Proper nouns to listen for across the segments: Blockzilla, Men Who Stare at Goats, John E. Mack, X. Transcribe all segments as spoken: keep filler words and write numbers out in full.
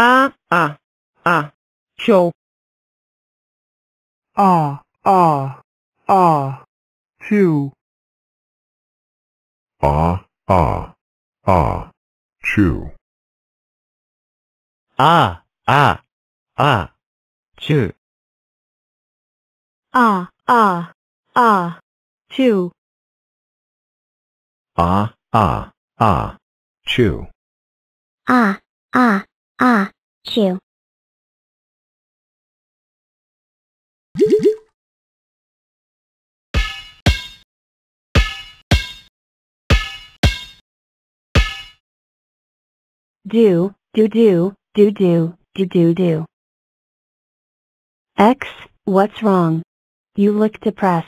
ah, ah, ah, show. Ah, ah, ah, chew. Ah, ah, ah, chew. Ah, ah, ah, chew. Ah, ah, ah, chew. Ah, ah, ah, chew. Ah, ah, ah, chew. Do, do, do, do, do, do, do, do. X, what's wrong? You look depressed.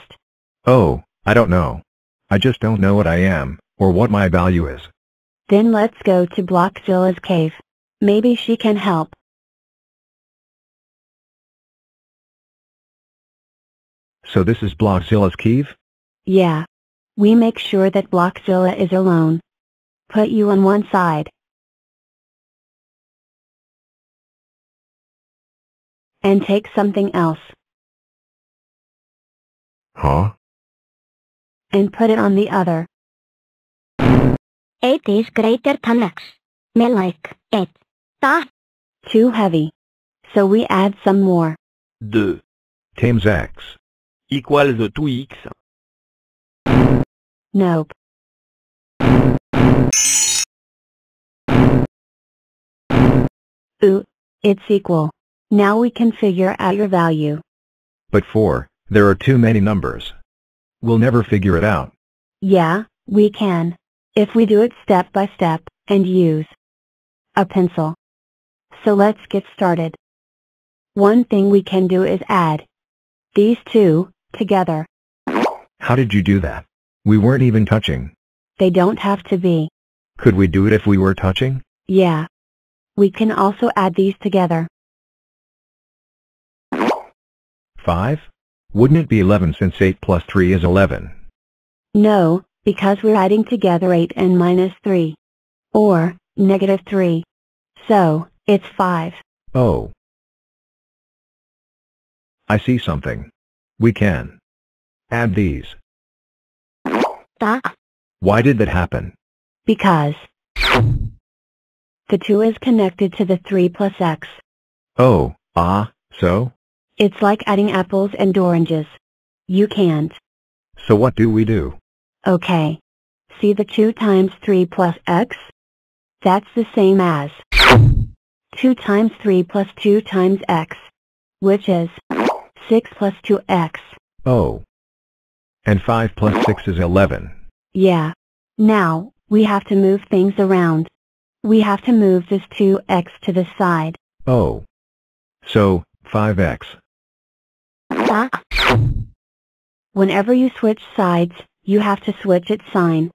Oh, I don't know. I just don't know what I am, or what my value is. Then let's go to Blockzilla's cave. Maybe she can help. So this is Blockzilla's cave? Yeah. We make sure that Blockzilla is alone. Put you on one side. And take something else. Huh? And put it on the other. Eight is greater than X. Me like eight. Ta. Too heavy. So we add some more. two times X equals two X. Nope. Ooh, it's equal. Now we can figure out your value. But four, there are too many numbers. We'll never figure it out. Yeah, we can. If we do it step by step, and use a pencil. So let's get started. One thing we can do is add these two together. How did you do that? We weren't even touching. They don't have to be. Could we do it if we were touching? Yeah. We can also add these together. five? Wouldn't it be eleven since eight plus three is eleven? No, because we're adding together eight and minus three. Or, negative three. So, it's five. Oh. I see something. We can add these. Da. Why did that happen? Because the two is connected to the three plus X. Oh, ah, so? It's like adding apples and oranges. You can't. So what do we do? Okay. See the two times three plus X? That's the same as two times three plus two times X, which is six plus two X. Oh. And five plus six is eleven. Yeah. Now, we have to move things around. We have to move this two X to the side. Oh. So, five X. Whenever you switch sides, you have to switch its sign.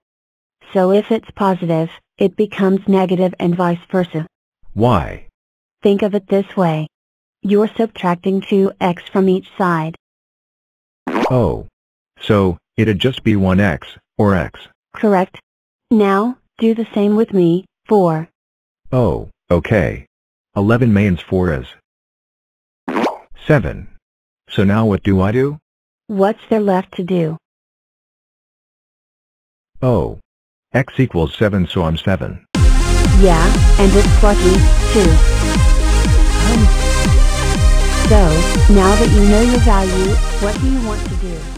So if it's positive, it becomes negative and vice versa. Why? Think of it this way. You're subtracting two X from each side. Oh. So, it'd just be one X, or X. Correct. Now, do the same with me, four. Oh, okay. eleven means four is seven. So now what do I do? What's there left to do? Oh. X equals seven, so I'm seven. Yeah, and it's plucky, too. Um. So, now that you know your value, what do you want to do?